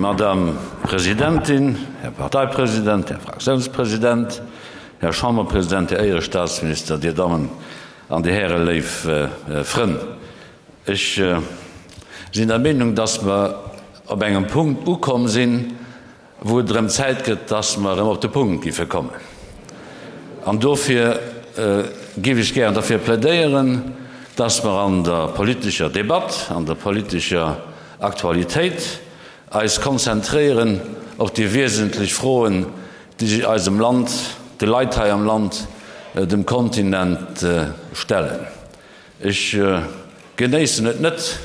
Madame Präsidentin, Herr Parteipräsident, Herr Fraktionspräsident, Herr Chamberpräsident, Herr Ehre Staatsminister, die Damen und die Herren, Leif Frömm. Ich bin der Meinung, dass wir auf einen Punkt gekommen sind, wo es Zeit geht, dass wir auf den Punkt kommen. Und dafür gebe ich gerne dafür plädieren, dass wir an der politischen Debatte, an der politischen Aktualität uns konzentrieren auf die wesentlichen Fragen, die sich unserem Land, die Leute hier im Land, dem Kontinent stellen. Ich genieße es nicht,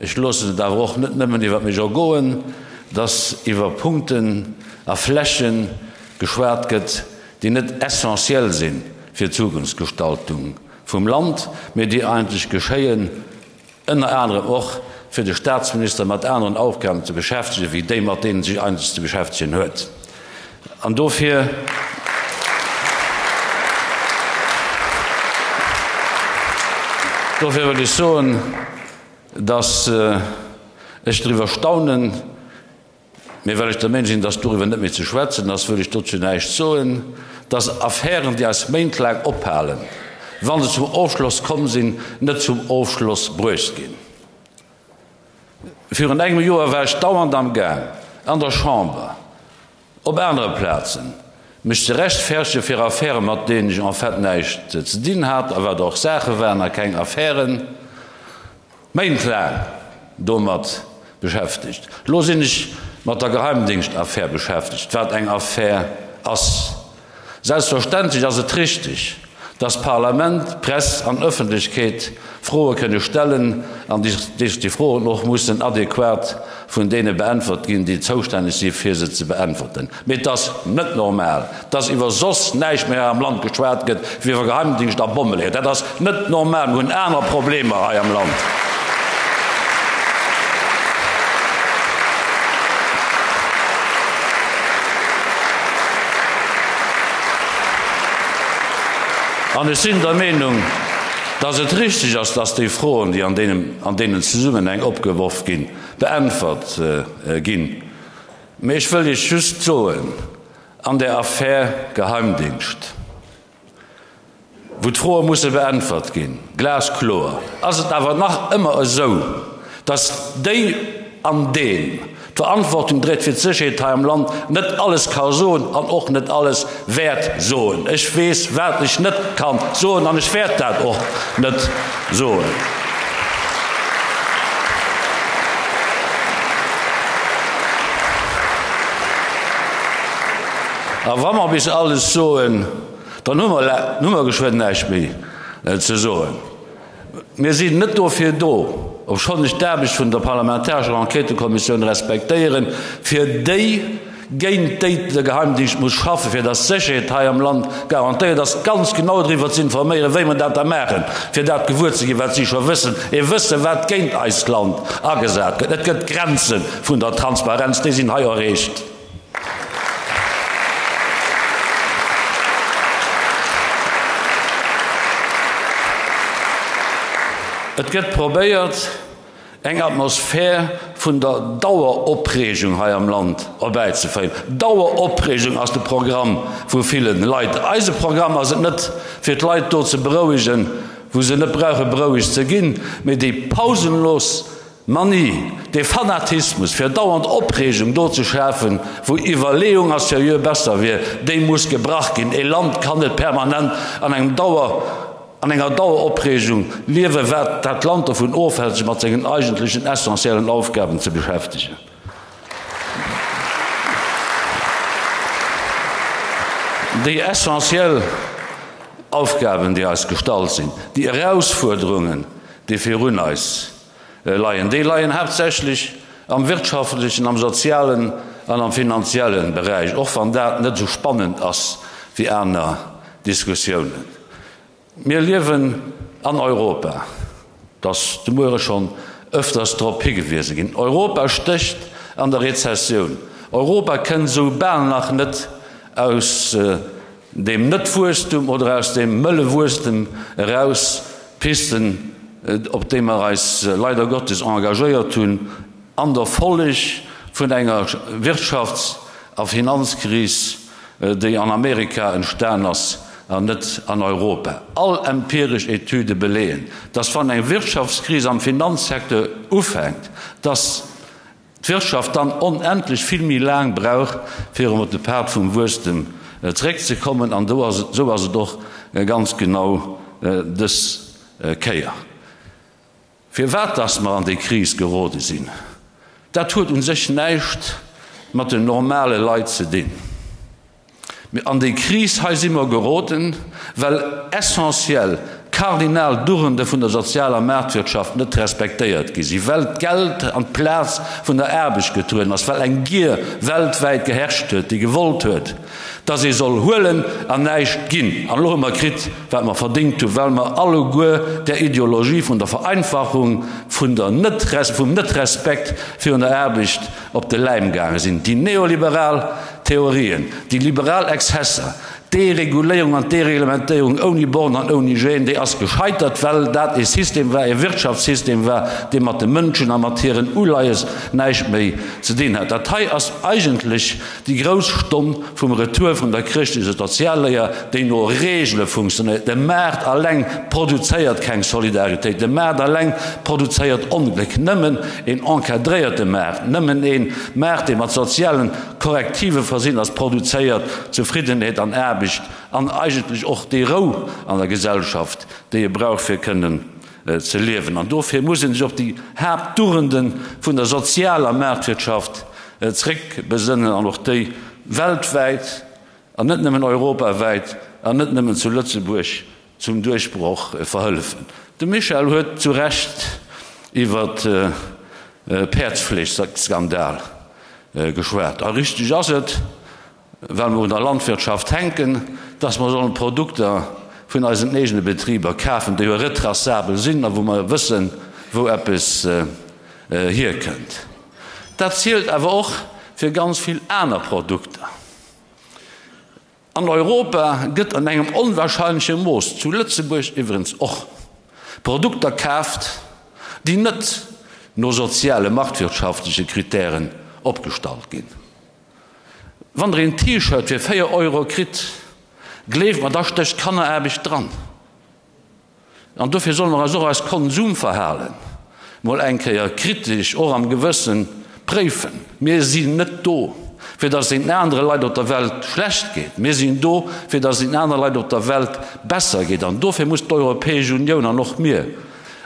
ich lasse es auch nicht nehmen, ich werde mich auch gehen, dass über Punkte auf Flächen geschwärzt wird, die nicht essentiell sind für die Zukunftsgestaltung vom Land, mit die eigentlich geschehen, unter anderem auch für den Staatsminister mit anderen Aufgaben zu beschäftigen, wie dem, mit denen sich eigentlich zu beschäftigen hört. Und dafür würde ich sagen, dass ich darüber staune, mir weil ich der Mensch bin, dass darüber nicht mehr zu schwätzen, das würde ich dazu nicht sagen, dass Affären, die als Mainklag abhalten, wenn sie zum Aufschluss kommen sind, nicht zum Aufschluss brüst gehen. Für ein eigenes Jahr war ich dauernd am Gang, an der Chambre, auf anderen Plätzen, mich zu rechtfertigen für Affären, mit denen ich einfach nicht zu dienen hatte, aber doch Sachen waren, keine Affären. Mainklag, damit beschäftigt. Los sind ich mit der Geheimdienstaffäre beschäftigt, was eine Affäre ist. Selbstverständlich, das ist richtig. Das Parlament, Presse und Öffentlichkeit Fragen können stellen, an die Fragen noch müssen adäquat von denen beantwortet werden, die zuständig sind, für sie zu beantworten. Mit das nicht normal, dass über sonst nicht mehr am Land geschwärzt wird, wie wir Geheimdienst auf Bomben legt. Das ist nicht normal, wir haben andere Probleme hier im Land. Und ich bin der Meinung, dass es richtig ist, dass die Fragen, die an denen Zusammenhang abgeworfen gehen, beantwortet gehen. Aber ich will jetzt just sagen, an der Affäre Geheimdienst, wo die Fragen müssen beantwortet gehen, glasklar. Also es ist aber noch immer so, dass die an denen Verantwortung dreht für die Sicherheit hier im Land, nicht alles kann sagen und auch nicht alles wert sagen. Ich weiß, was ich nicht kann sagen und ich werde das auch nicht sagen. Aber wenn wir bis alles sagen, dann haben wir geschwind nicht mehr zu sagen. Wir sind nicht dafür da, ob schon nicht darf ich von der Parlamentarischen Enquetekommission respektieren, für die gegen die der Geheimdienst muss schaffen, für das Sicherheit hier im Land garantieren, dass ganz genau darüber zu informieren, wie man das machen, für das Gewürzige, was Sie schon wissen. Ihr wisst, was gegen das Land angesagt wird. Es gibt Grenzen von der Transparenz, die sind hier erreicht. Es wird probiert, eine Atmosphäre von der Daueraufregung hier im Land herbeizuführen. Daueraufregung ist das Programm für viele Leute. Unser Programm ist nicht für die Leute dort zu beruhigen, wo sie nicht brauchen, beruhigt zu gehen, mit der pausenlosen Manie, der Fanatismus für dauernd Aufregung dort zu schärfen, wo Überlegung als seriös besser wird, den muss gebracht werden. Ein Land kann nicht permanent an einem einer Daueraufregung leben, wird das Land davon aufhält, sich mit seinen eigentlichen essentiellen Aufgaben zu beschäftigen. Die essentiellen Aufgaben, die als Gestalt sind, die Herausforderungen, die für uns liegen, die liegen hauptsächlich am wirtschaftlichen, am sozialen und am finanziellen Bereich, auch wenn das nicht so spannend ist wie andere Diskussionen. Wir leben an Europa. Das wäre schon öfters drauf gewesen. Europa sticht an der Rezession. Europa kann so bald noch nicht aus dem Nichtwurstum oder aus dem Müllwurstum rauspisten, auf dem wir uns leider Gottes engagiert tun, an der Folge von einer Wirtschafts- und Finanzkrise, die an Amerika entstanden ist, und nicht an Europa. All empirische Etüden belegen, dass von einer Wirtschaftskrise am Finanzsektor aufhängt, dass die Wirtschaft dann unendlich viel mehr lang braucht, um den Pferd vom Wursten zurückzukommen. Und so war es doch ganz genau das Kehr. Für was das wir an die Krise geraten sind, das tut uns sich nicht mit den normalen Leuten zu tun. An die Krise haben sie immer geraten, weil essentiell kardinal Dürrende von der sozialen Marktwirtschaft nicht respektiert sind. Sie wollen Geld an den Platz von der Erbig getrunken, weil ein Gier weltweit geherrscht wird, die gewollt wird, dass sie soll holen und nicht gehen. Und noch kriegt, was man verdient, weil man alle gut der Ideologie von der Vereinfachung, von der vom Nichtrespekt für eine Erbig auf den Leim gegangen sind. Die neoliberalen Theorien, die liberalen Exzesse, Deregulierung und Dereglementierung ohne Born und ohne Gen, die ist gescheitert, weil das ist System war, ein Wirtschaftssystem war, dem man den Menschen und Materien Uleies nicht mehr zu dienen hat. Das ist eigentlich die Großstunde vom Retour von der christlichen Soziallehre, die nur Regeln funktioniert. Der Markt allein produziert keine Solidarität. Der Markt allein produziert Unglück. Nehmen einen enkadrierten Markt, nehmen einen Markt, den man sozialen Korrektiven versehen, das produziert Zufriedenheit an Erbe. Und eigentlich auch die Ruhe an der Gesellschaft, die ihr braucht, für können zu leben. Und dafür müssen sich auch die Hauptdurrenden von der sozialen Marktwirtschaft zurückbesinnen und auch die weltweit, und nicht nur europaweit, und nicht nur zu Lützeburg zum Durchbruch verhelfen. Der Michael hört zu Recht über den Herzpflichtskandal geschwärmt. Aber richtig ist es, wenn wir in der Landwirtschaft hängen, dass wir solche Produkte von unseren eigenen Betrieben kaufen, die retraceabel sind, wo wir wissen, wo etwas hier kommt. Das zählt aber auch für ganz viele andere Produkte. An Europa gibt es in einem unwahrscheinlichen Maß, zu Lützeburg übrigens auch, Produkte gekauft, die nicht nur soziale, marktwirtschaftliche Kriterien abgestaltet gehen. Wenn ihr ein T-Shirt für 4 Euro kriegt, glaubt man, da steckt keiner erbig dran. Und dafür sollen wir so als Konsumverhalten mal ein bisschen kritisch auch am Gewissen prüfen. Wir sind nicht da, für dass es in anderen Leuten auf der Welt schlecht geht. Wir sind da, für dass es in anderen Leuten auf der Welt besser geht. Und dafür muss die Europäische Union noch mehr.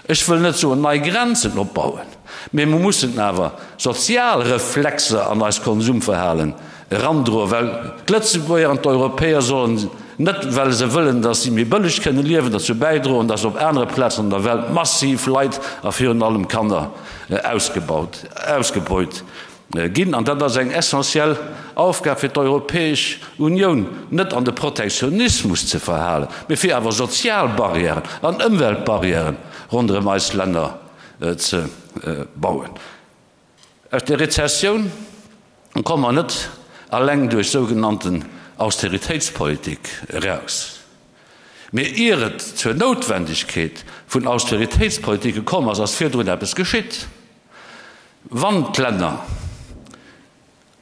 Ich will nicht so neue Grenzen aufbauen. Wir müssen aber Sozialreflexe an das Konsumverhalten Randro, weil die Lützeburger und die Europäer sollen nicht, weil sie wollen, dass sie mit billig können leben, dazu beitragen, dass auf anderen Plätzen der Welt massiv Leid auf hier und allem Kanada ausgebeut gehen. Und das ist eine essentielle Aufgabe für die Europäische Union, nicht an den Protektionismus zu verhalten, sondern aber Sozialbarrieren und Umweltbarrieren rund um unsere Länder zu bauen. Aus der Rezession kommen wir nicht allein durch sogenannten Austeritätspolitik raus. Mir irrt zur Notwendigkeit von Austeritätspolitik gekommen, als das Viertel etwas geschieht. Wann die Länder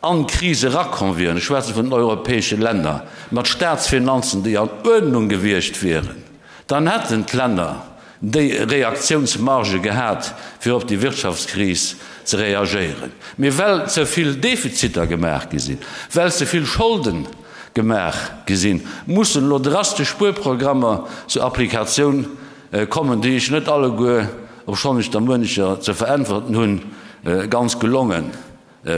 an Krise rankommen, ich schwärze von europäischen Ländern, mit Staatsfinanzen, die an Ordnung gewirkt wären, dann hätten die Länder die Reaktionsmarge gehabt, für auf die Wirtschaftskrise zu reagieren. Mir weil so viel Defizite gemacht sind, weil so viel Schulden gemacht sind, mussten nur drastische Spurprogramme zur Applikation kommen, die ich nicht alle gut, ob schon nicht der Münchner zu verantworten, nun ganz gelungen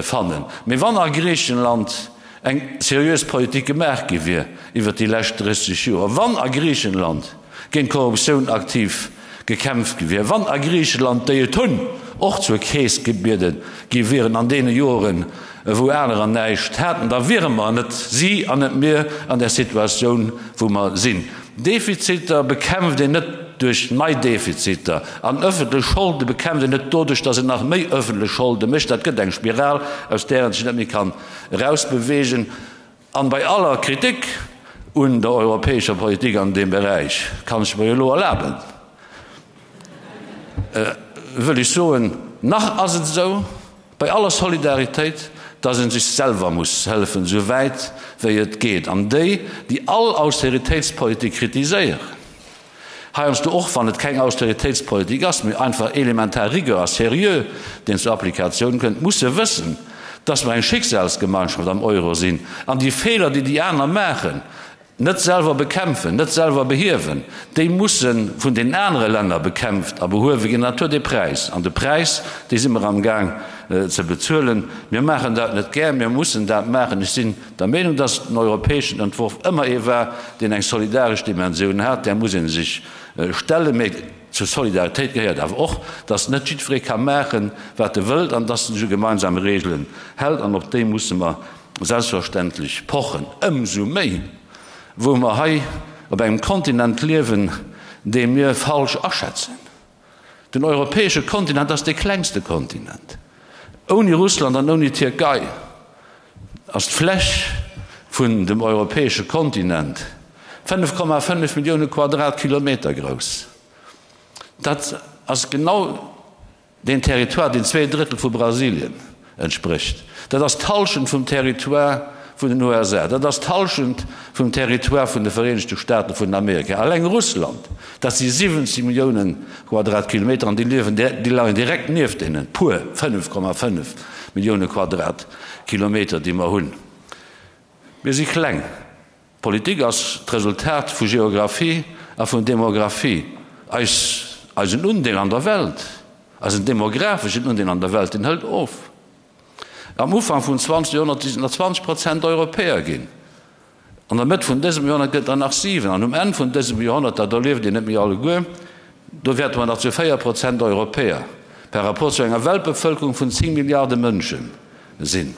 fanden. Mir wann in Griechenland eine seriöse Politik gemacht wird über die letzten 30 Jahre, wann in Griechenland gegen Korruption aktiv gekämpft wird. Wann in Griechenland die Tun auch zur Krise gebeten gewesen an den Jahren, wo andere nicht hatten, da wären wir nicht sie und nicht mehr an der Situation, wo wir sind. Defizite bekämpfen wir nicht durch neue Defizite. An öffentliche Schulden bekämpfen wir nicht dadurch, dass sie nach mehr öffentliche Schulden mischt. Das gibt eine Spirale, aus der ich nicht mehr rausbewegen kann. Und bei aller Kritik und der europäischen Politik an dem Bereich kann ich mir nur erlauben. Will ich sagen, nach also so, Bei aller Solidarität, dass man sich selber muss helfen, so weit wie es geht. An die, die all Austeritätspolitik kritisieren, haben sie auch, wenn es keine Austeritätspolitik ist, sondern einfach elementar Rigor, seriös, den zur Applikation könnt, muss sie wissen, dass wir eine Schicksalsgemeinschaft am Euro sind. An die Fehler, die die anderen machen, nicht selber bekämpfen, nicht selber beheben, die müssen von den anderen Ländern bekämpft, aber häufig natürlich den Preis. Und den Preis, den sind wir am Gang zu bezahlen. Wir machen das nicht gern, wir müssen das machen. Ich bin der Meinung, dass den europäischen Entwurf immer war, den eine solidarische Dimension hat, der muss ihn sich stellen. Zur Solidarität gehört aber auch, dass nicht Südafrika machen, was die Welt an das gemeinsame Regeln hält. Und auf dem müssen wir selbstverständlich pochen. Umso mehr, wo wir hier auf einem Kontinent leben, den wir falsch abschätzen. Den europäischen Kontinent, das ist der kleinste Kontinent. Ohne Russland und ohne Türkei, als Fläche von dem europäischen Kontinent, 5,5 Millionen Quadratkilometer groß. Das ist genau den Territorium, den 2/3 von Brasilien entspricht. Das ist tauschend vom Territorium von den USA, das ist tauschend vom Territorium von den Vereinigten Staaten von Amerika. Allein Russland, das sind 70 Millionen Quadratkilometer und die leben direkt neben denen, pur 5,5 Millionen Quadratkilometer, die wir haben. Wir sind klein. Politik ist das Resultat von Geografie und von Demografie. Also ein Unding an der Welt, also ein demografisches Unding an der Welt, den hält auf. Am Anfang von 20 Jahrhundert sind noch 20% Europäer gehen. Und am Mitte von diesem Jahrhundert geht dann nach 7. Und am Ende von diesem Jahrhundert, da leben die nicht mehr alle gut, da wird man noch zu 4% Europäer. Per rapport zu einer Weltbevölkerung von 10 Milliarden Menschen sind.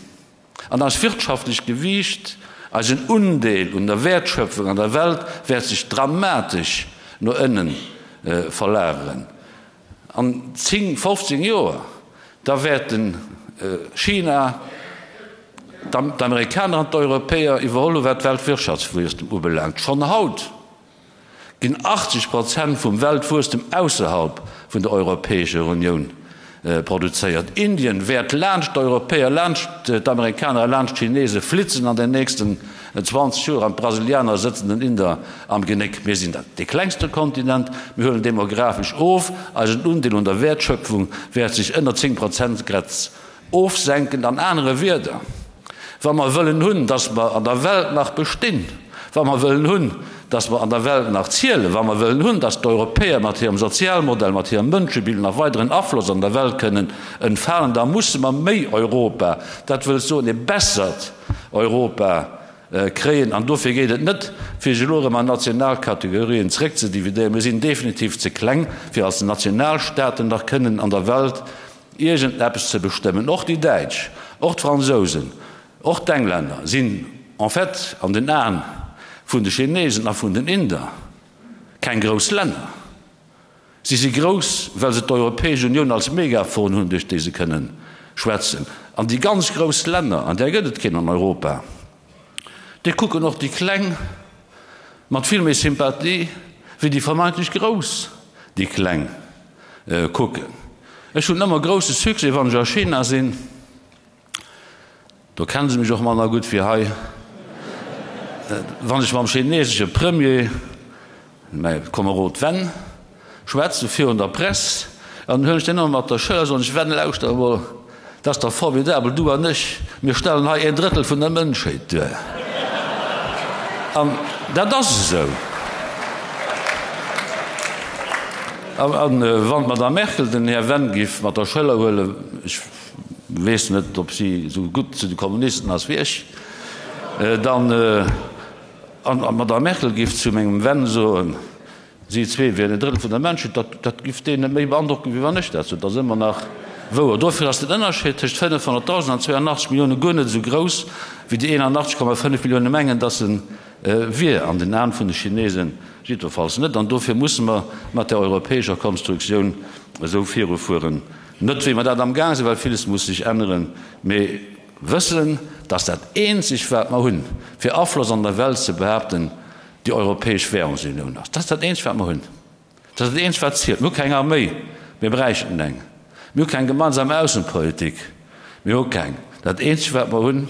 Und als wirtschaftlich Gewicht, als ein Unding und der Wertschöpfung an der Welt, wird sich dramatisch nur innen verlagern. An 10, 15 Jahren, da werden China, die Amerikaner und die Europäer überholen, wird die Weltwirtschaftsfluss überlangt. Schon heute gehen 80% vom Weltfuß außerhalb von der Europäischen Union produziert. Indien wird Land, die Europäer, Land, die Amerikaner, Land, die Chinesen flitzen an den nächsten 20 Jahren. Brasilianer sitzen in Inder am Genick. Wir sind der kleinste Kontinent, wir hören demografisch auf, also ein Unding unter Wertschöpfung wird sich in der 10%-Grenze aufsenken an andere Werte. Wenn wir wollen, dass wir an der Welt nach bestehen, wenn wir wollen, dass wir an der Welt nach Zielen, wenn wir wollen, dass die Europäer mit ihrem Sozialmodell, mit ihrem Menschenbild nach weiteren Abfluss an der Welt können entfernen, dann müssen wir mehr Europa, das will so eine bessere Europa kriegen. Und dafür geht es nicht, für die Leute an Nationalkategorien zurückzudividieren. Wir sind definitiv zu klein, für als Nationalstaaten nach können an der Welt irgendetwas zu bestimmen. Auch die Deutschen, auch die Franzosen, auch die Engländer sind en fait an den Nahen von den Chinesen und von den Indern. Kein großes Land. Sie sind groß, weil sie die Europäische Union als Megafon haben, durch die sie können schwätzen. Und die ganz großen Länder, an der gibt es keine in Europa, die gucken noch die Kleinen mit viel mehr Sympathie, wie die vermeintlich groß die Kleinen gucken. Es schon immer großes Succes, wenn sie in China sind. Da kennen sie mich auch mal noch gut für heute. Wenn ich beim chinesischen Premier, mein Kamerad Wendt, schwätze viel in der Presse, dann höre ich den immer mit der Schöne und ich wende lauscht, aber das ist doch formidabel, du und ich, wir stellen hier 1/3 von der Menschheit durch. Das ist so. Und wenn man der Merkel den Herrn Wendt gibt, mit der Schöne, ich weiß nicht, ob sie so gut zu den Kommunisten als wie ich, dann an der Merkel gibt zu meinem Wendt so, sie zwei wie 1/3 von den Menschen, das gibt denen mehr Beantwortung, wie wir nicht dazu. Da sind wir nach, wo, dafür, dass der Unterschied zwischen 500.000 und 82 Millionen Gönner nicht so groß wie die 81,5 Millionen Mengen, das sind wir an den Namen von den Chinesen, jedenfalls nicht. Und dafür müssen wir mit der europäischen Konstruktion so viel führen. Nicht, wie wir das am Gang sind, weil vieles muss sich ändern. Aber wissen, dass das einzig was wir haben, für Aufschluss an der Welt zu behaupten, die Europäische Währungsunion ist. Das ist das einzig was wir haben. Das ist das einzig was zählt. Wir haben keine Armee, wir brauchen den. Wir haben keine gemeinsame Außenpolitik. Wir auch kein. Das Einzige, was wir haben,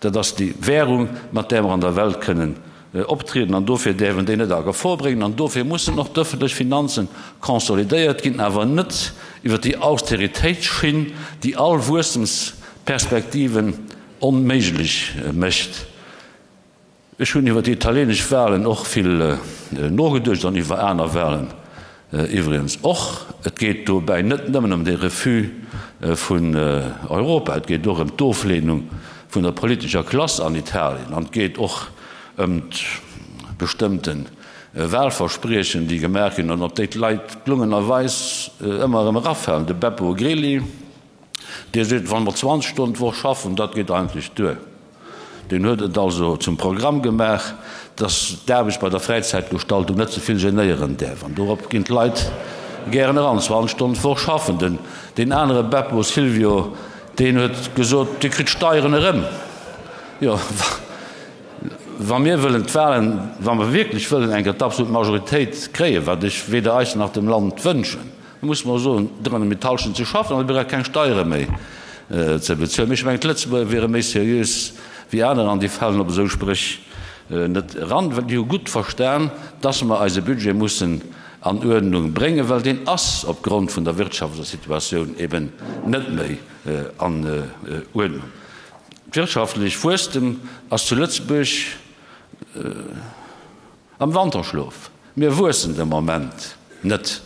dass die Währung, mit der wir an der Welt können, optreten, und dafür dürfen wir den Tag vorbringen, und dafür müssen noch öffentliche Finanzen konsolidiert gehen, aber nicht über die Austeritätsschiene, die alle Wurstensperspektiven unmöglich macht. Ich habe über die italienischen Wahlen auch viel nachgedacht, und über andere Wahlen übrigens auch. Es geht dabei nicht nur um die Refus von Europa, es geht auch um die Auflehnung von der politischen Klasse an Italien, und es geht auch bestimmten Wahlversprechen, die gemerkt haben, und ob die Leute gelungenerweise immer im Raff haben. Der Beppe Grillo, der sagt, wenn wir 20 Stunden schaffen, das geht eigentlich durch. Den hat es also zum Programm gemacht, dass der bei der Freizeitgestaltung nicht so viel genieren darf. Und darauf gehen die Leute gerne ran, 20 Stunden schaffen. Denn den anderen Beppe, Silvio, den hat gesagt, die kriegt Steuern herum. Ja, wenn wir wollen, wenn wir wirklich wollen, eine absolute Majorität kriegen, was ich weder eins nach dem Land wünsche, muss man so drin mit Tauschen zu schaffen, dann wäre keine Steuern mehr zu bezahlen. Ich meine, Lëtzebuerg wäre mehr seriös wie andere an die Fällen, ob so sprich, nicht ran, weil die gut verstehen, dass wir unser Budget müssen an Ordnung bringen, weil den Ass aufgrund von der wirtschaftlichen Situation eben nicht mehr an Ordnung. Wirtschaftlich vorstellen, als zu Lützburg am Wanderschlaf. Wir wussten im Moment nicht.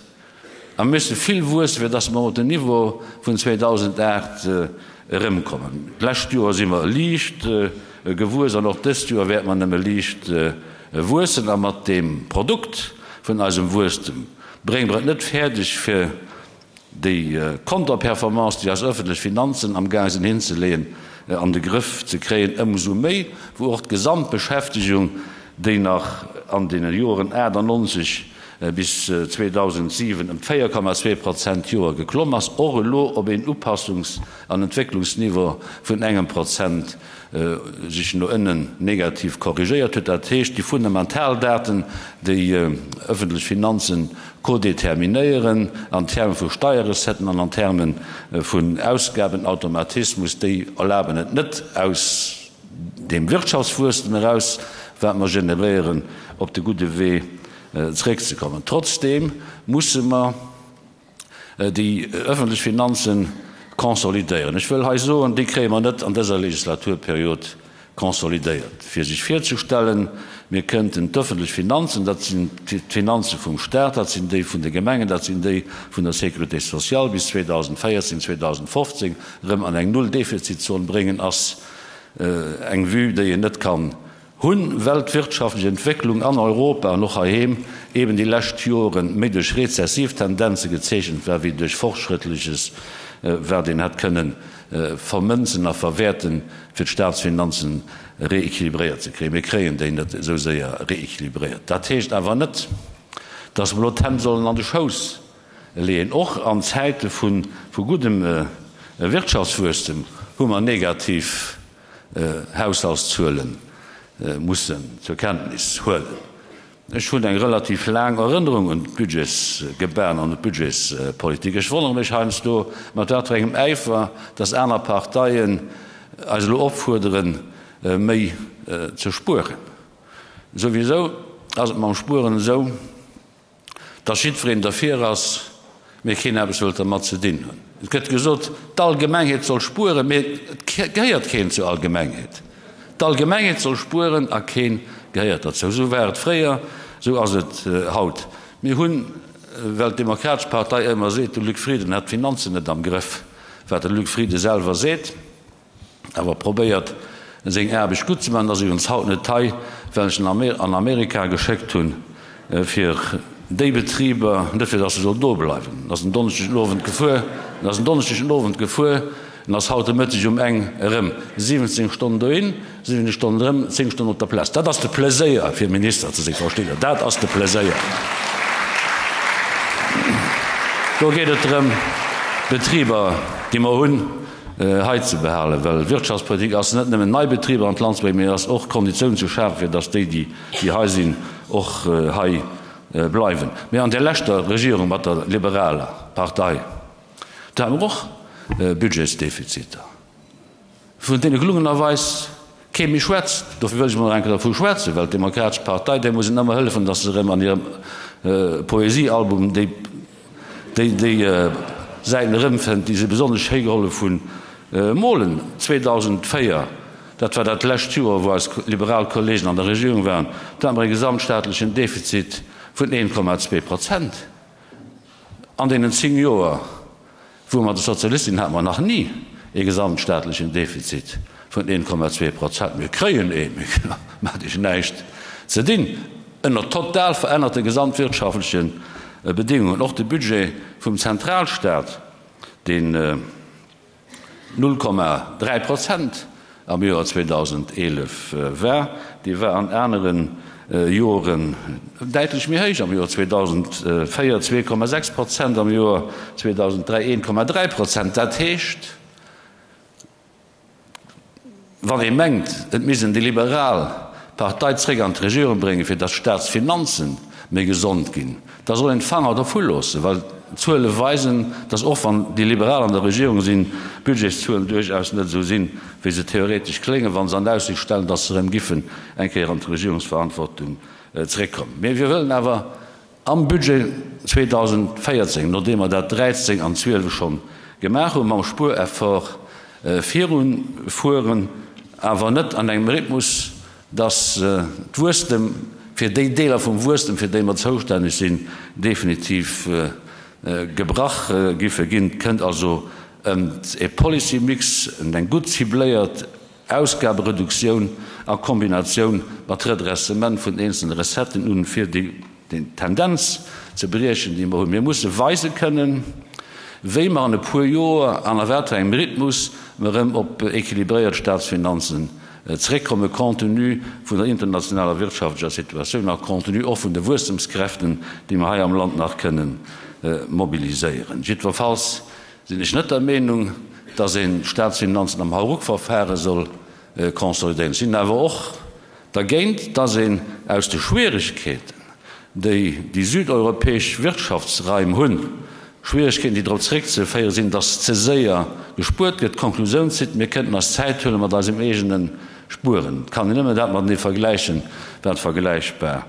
Wir müssen viel wussten, wie das wir auf dem Niveau von 2008 rumkommen. Letztes Jahr sind wir leicht gewusst, und auch dieses Jahr wird man nicht mehr leicht wussten. Aber mit dem Produkt von unserem Wursten bringen wir nicht fertig für die Konterperformance, die als öffentliche Finanzen am Gang sind, hinzulehnen, an den Griff zu kriegen, umso mehr, wo auch die Gesamtbeschäftigung, die nach an den Jahren 1991 bis 2007 um 4,2% Jahr geklommen ist, auch ob ein Anpassungs- und Entwicklungsniveau von 1% sich nur innen negativ korrigiert hat. Das heißt, die Fundamentaldaten, die öffentliche Finanzen kodeterminieren, an Termen von Steuerresetten und an Termen von Ausgabenautomatismus, die erlauben es nicht aus dem Wirtschaftswursten heraus, was wir generieren, auf den guten Weg zurückzukommen. Trotzdem müssen wir die öffentlichen Finanzen konsolidieren. Ich will halt so, und die kriegen wir nicht an dieser Legislaturperiode konsolidiert. Für sich vorzustellen, wir könnten die öffentlichen Finanzen, das sind die Finanzen vom Staat, das sind die von den Gemeinden, das sind die von der Sécurité Sociale bis 2014, 2015, an eine Null-Defizit-Zone bringen, als eine Vue, die ihr nicht kann. Hun weltwirtschaftliche Entwicklung an Europa noch erheben, eben die letzten Jahre mit durch Rezessivtendenzen gezeichnet werden, wie durch fortschrittliches, wer den hat können, vermünzen und verwerten, für die Staatsfinanzen reequilibriert zu kriegen. Wir kriegen den nicht so sehr reequilibriert. Das heißt aber nicht, dass wir Lotem sollen an die Schoß lehnen. Auch an Zeiten von gutem Wirtschaftswürsten, wo man negativ Haushaltszahlen mussten zur Kenntnis holen. Ich habe eine relativ lange Erinnerung an Budgetsgebaren und Budgetspolitik. Ich wundere mich, Heinz, du mit welchem Eifer, dass andere Parteien als auffordern, mehr zu spüren. Sowieso, also man spüren so, dass Schiedfrieden dafür ist, wir können etwas damit zu tun haben. Es wird gesagt, die Allgemeinheit soll spüren, aber es gehört kein zur Allgemeinheit. Die Allgemeinheit soll spüren, aber kein gehört dazu. So wäre es früher, so als es heute. Wir haben, weil die Demokratische Partei immer sieht, der Luc Frieden hat Finanzen nicht am Griff, weil der Luc Frieden selber sieht, aber probiert, sein Erbisch gut zu machen, dass ich uns heute nicht teile, weil ich an Amerika geschickt habe, für die Betriebe, dafür, dass sie so da bleiben. Das ist ein Donnerstagabend Gefühl, und das haut sich um eng herum. 17 Stunden hin, 17 Stunden herum, 10 Stunden auf der Platz. Das ist der Pläsier für Minister, zu sich verstehen. Das ist der Pläsier. Da geht es darum, Betriebe, die wir haben, heiz zu behalten. Weil Wirtschaftspolitik ist nicht nur Neubetriebe und Landsbetriebe, sondern ist auch Konditionen zu schärfen, dass die heiß sind, auch heiß bleiben. Wir haben die letzte Regierung mit der liberalen Partei. Da haben wir auch Budgetsdefizite. von denen gelungenerweise käme schwätzt. Dafür will ich mal denken, davon schwätzen, weil die Demokratische Partei, der muss ihnen immer helfen, dass sie an ihrem Poesiealbum die Seiten rumfinden, die sie besonders hergeholt von Molen 2004. Das war das letzte Jahr, wo als Liberalkollegen an der Regierung waren. Da haben wir ein gesamtstaatliches Defizit von 1,2%. An den 10 Jahren, wo man die Sozialisten hatten, wir noch nie ein gesamtstaatliches Defizit von 1,2%. Wir kriegen ewig, macht ich nicht zu dienen. Eine total veränderte gesamtwirtschaftliche Bedingungen. Auch das Budget vom Zentralstaat, den 0,3% am Jahr 2011 war, die war an anderen Jahren deutlich mehr hoch, am Jahr 2004 2,6%, am Jahr 2003 1,3%. Das heißt, wenn ihr meint, es müssen die Liberalen Parteiträger an die Regierung bringen, für das Staatsfinanzen mehr gesund gehen, da soll ein Fanger davon losen, weil Zölle weisen, dass auch wenn die Liberalen an der Regierung sind, Budgetzuhören durchaus nicht so sind, wie sie theoretisch klingen, wenn sie an Aussicht stellen, dass sie im Giffen einkehr an die Regierungsverantwortung zurückkommen. Wir wollen aber am Budget 2014, nachdem wir das 13 an 12 schon gemacht haben, am Spurerfolg fuhren, aber nicht an einem Rhythmus, dass die Wursten, für die Teile von Wursten, für die wir zuständig sind, definitiv gebracht gibt. Könnt also ein Policy-Mix, eine gut zibliert Ausgabenreduktion in Kombination mit Redressement von einzelnen Rezepten und für die Tendenz zu brechen, die wir haben. Wir müssen weisen können, wie man in ein paar Jahren an der Werte im Rhythmus auf equilibrierte Staatsfinanzen zurückkommen, kontinu von der internationalen wirtschaftlichen Situation, auch kontinu auch von den Wurstungskräften, die wir hier am Land nach können mobilisieren. Jedenfalls sind ich nicht der Meinung, dass in Staatsfinanzen am Hauruckverfahren soll konsolidieren. Sie sind aber auch dagegen, dass in aus den Schwierigkeiten, die südeuropäische Wirtschaftsreim haben, Schwierigkeiten, die darauf zurückzuführen sind, dass zu sehr gespürt wird, Konklusion sind, wir könnten das Zeithüllen mit das im eigenen Spuren. Kann ich nicht mehr, dass man nicht vergleichen, das vergleichbar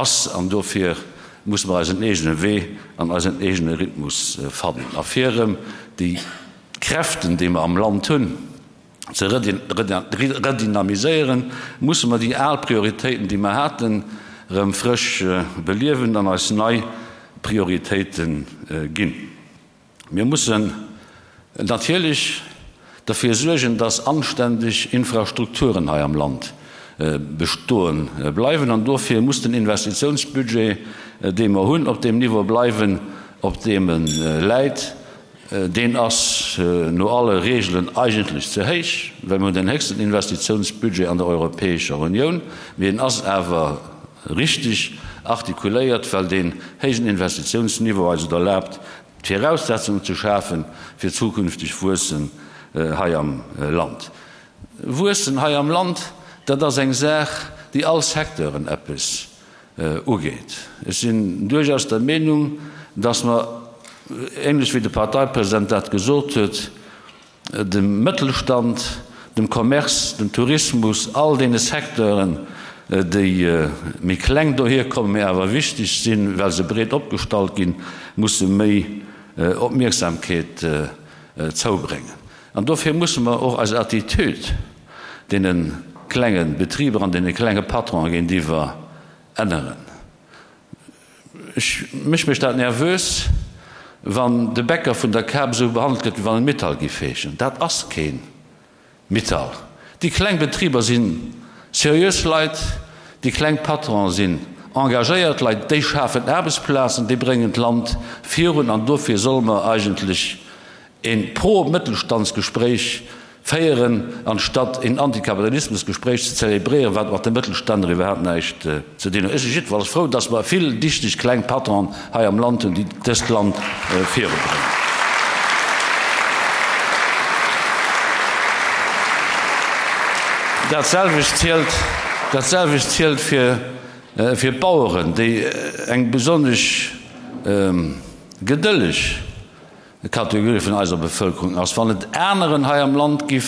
ist. Und dafür muss man unseren eigenen Weg und unseren eigenen Rhythmus fahren. Affären, die Kräfte, die wir am Land tun, zu redynamisieren, muss man die Prioritäten, die wir hatten, frisch beleben und als neue Prioritäten gehen. Wir müssen natürlich dafür sorgen, dass anständig Infrastrukturen hier am Land bestehen bleiben. Und dafür muss das Investitionsbudget, den wir haben, auf dem Niveau bleiben, auf dem man leidet. Den ist nur alle Regeln eigentlich zu hoch, weil wir den höchsten Investitionsbudget an der Europäischen Union haben. Den ist aber richtig artikuliert, weil den hohen Investitionsniveau also erlaubt, Voraussetzungen zu schaffen für zukünftig Wurzeln hier am Land. Wurzeln hier am Land, das ist eine Sache, die alle Sektoren etwas umgeht. Ich bin durchaus der Meinung, dass man, ähnlich wie der Parteipräsident das gesagt hat, dem Mittelstand, dem Kommerz, dem Tourismus, all den Sektoren, die mit klein daherkommen, aber wichtig sind, weil sie breit abgestaltet sind, müssen mehr Aufmerksamkeit zubringen. Und dafür müssen wir auch als Attitüde den kleinen Betrieben und den kleinen Patronen, die wir ändern. Ich mische mich da nervös, wenn der Bäcker von der Kerb so behandelt wird, wie wenn ein Metall gefälscht wird. Das ist kein Metall. Die kleinen Betriebe sind seriös Leute, die Kleinpatronen sind engagiert Leute, die schaffen Arbeitsplätze, die bringen das Land führen und dafür soll man eigentlich ein Pro-Mittelstandsgespräch feiern, anstatt ein Antikapitalismusgespräch zu zelebrieren, was mit dem Mittelstand überhaupt nicht zu tun hat. Ich bin froh, dass wir viele dichte Kleinpatronen hier am Land und die das Land führen bringen. Dasselbe zählt für Bauern, die eine besonders geduldige Kategorie von unserer Bevölkerung aus. Wenn es anderen hier im Land gibt,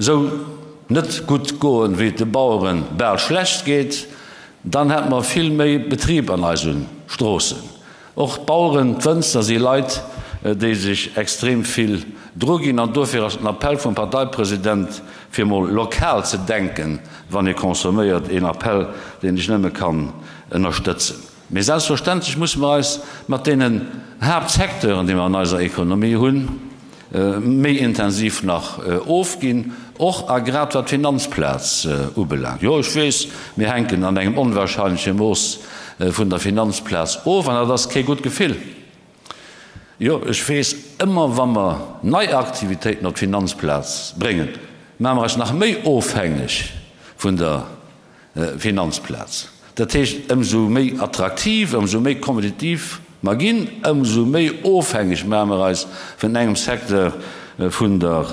so nicht gut gehen, wie den Bauern Berg schlecht geht, dann hat man viel mehr Betrieb an unseren Straßen. Auch Bauern wünschen, dass sie Leute, die sich extrem viel drücken, und dafür ist ein Appell vom Parteipräsidenten, für mal lokal zu denken, wenn ihr konsumiert, ein Appell, den ich nicht mehr kann unterstützen. Aber selbstverständlich muss man uns mit den Hauptsektoren, die wir in unserer Ökonomie haben, mehr intensiv nach aufgehen, auch gerade was Finanzplatz anbelangt. Ja, ich weiß, wir hängen an einem unwahrscheinlichen Maß von der Finanzplatz auf, aber das ist kein gutes Gefühl. Ja, ich weiß, immer wenn wir neue Aktivitäten auf den Finanzplatz bringen, machen wir uns noch mehr aufhängig von der Finanzplatz. Das heißt, umso mehr attraktiv, umso mehr kompetitiv man gehen, umso mehr aufhängig machen wir uns von einem Sektor von der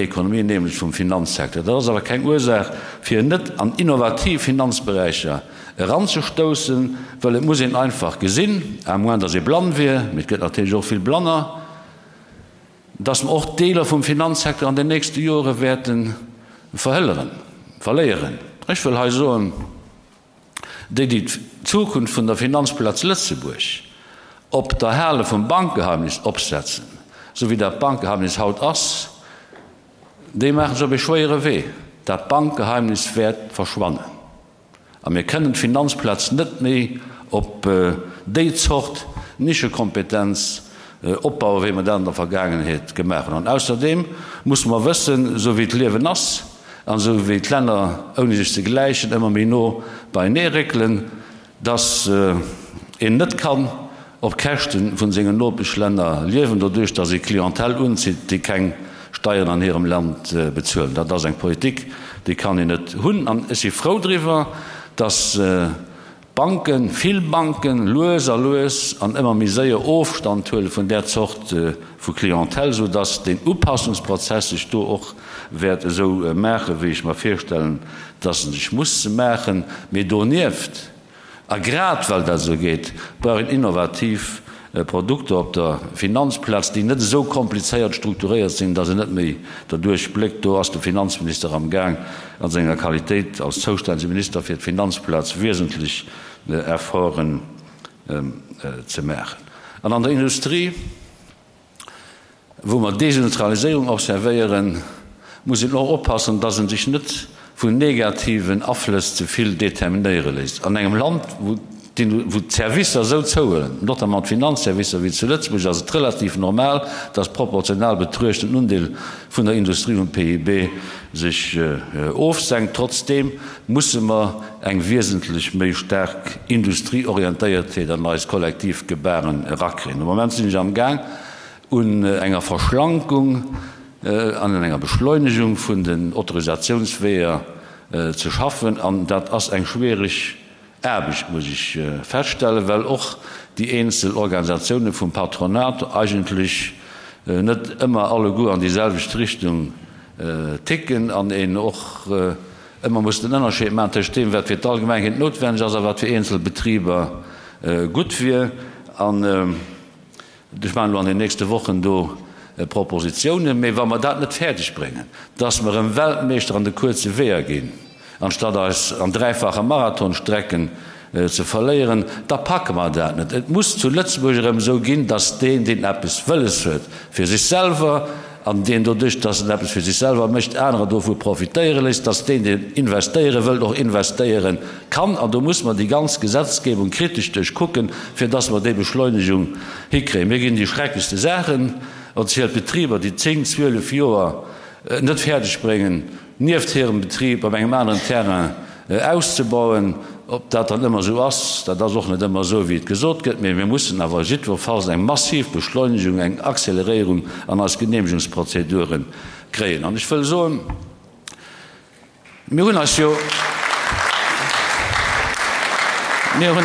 Ökonomie, nämlich vom Finanzsektor. Das ist aber keine Ursache für nicht an innovative Finanzbereiche heranzustoßen, weil es muss ihn einfach gesehen, am Moment, dass er blank wird, mit geht natürlich auch viel blanker, dass wir auch Teile vom Finanzsektor in den nächsten Jahren werden verlieren. Ich will also sagen, die Zukunft von der Finanzplatz Lëtzebuerg, ob der Herr vom Bankgeheimnis absetzen, so wie der Bankgeheimnis haut aus, die machen so beschweren weh. Das Bankgeheimnis wird verschwunden. Aber wir können den Finanzplatz nicht mehr auf die Zucht, nicht Kompetenz aufbauen, wie wir das in der Vergangenheit gemacht haben. Und außerdem muss man wissen, so wie das Leben ist, und so wie die Länder ohne sich zu gleichen immer mehr nur bei Nährregeln, dass er nicht kann, auf Kosten von seinen nordischen Ländern leben, dadurch, dass sie Klientel unzieht, die keine Steuern an ihrem Land bezahlen. Das ist eine Politik, die kann ich nicht haben. Und ich bin froh darüber, dass Banken, viele Banken, Löser an immer mehr sehr Aufstand haben von der Zucht von Klientel, sodass den Anpassungsprozess sich da auch wird so machen, wie ich mir vorstellen, dass ich muss machen, mit der Nervt. Gerade weil das so geht, brauchen innovativ Produkte auf der Finanzplatz, die nicht so kompliziert strukturiert sind, dass sie nicht mehr dadurch blickt, du hast den Finanzminister am Gang, an seiner Qualität als zuständiger Minister für den Finanzplatz wesentlich erfahren zu machen. Und an der Industrie, wo wir Dezentralisierung observieren, muss ich noch aufpassen, dass sie sich nicht von negativen Abflüssen zu viel determinieren lässt. An einem Land, wo die Services so zahlen, nicht einmal die Finanzservices wie zuletzt, ist es relativ normal, dass proportional betrügt und Unteil von der Industrie und PIB sich aufsenkt. Trotzdem müssen wir eine wesentlich mehr stark industrieorientierte dann als Kollektivgebaren rackeln. Im Moment sind wir am Gang und einer Verschlankung an einer Beschleunigung von den Autorisationswegen zu schaffen. Und das ist ein schwierig Erbig, muss ich feststellen, weil auch die einzelnen Organisationen vom Patronat eigentlich nicht immer alle gut an dieselbe Richtung ticken, an denen auch immer muss den Unterschied machen, was für die Allgemeinheit notwendig ist, also was für Einzelbetriebe gut wird. Ich meine, wir haben in den nächsten Wochen da Propositionen, aber wenn wir das nicht fertig bringen, dass wir im Weltmeister an den kurzen Weg gehen, anstatt als an dreifache Marathonstrecken zu verlieren, da packen wir das nicht. Es muss zuletzt so gehen, dass den etwas Willes hat für sich selber, an den dadurch, dass er etwas für sich selber möchte, andere davon profitieren lässt, dass den investieren will, auch investieren kann. Und da muss man die ganze Gesetzgebung kritisch durchgucken, für das wir die Beschleunigung hinkriegen. Wir gehen die schrecklichsten Sachen, und es gibt Betriebe, die 10, 12 Jahre nicht fertig bringen, nicht ihren Betrieb auf einem anderen Terrain auszubauen, ob das dann immer so ist, das ist auch nicht immer so, wie es gesagt wird. Wir müssen aber jedenfalls eine massive Beschleunigung, eine Accelerierung an als Genehmigungsprozeduren kriegen. Und ich will sagen, wir haben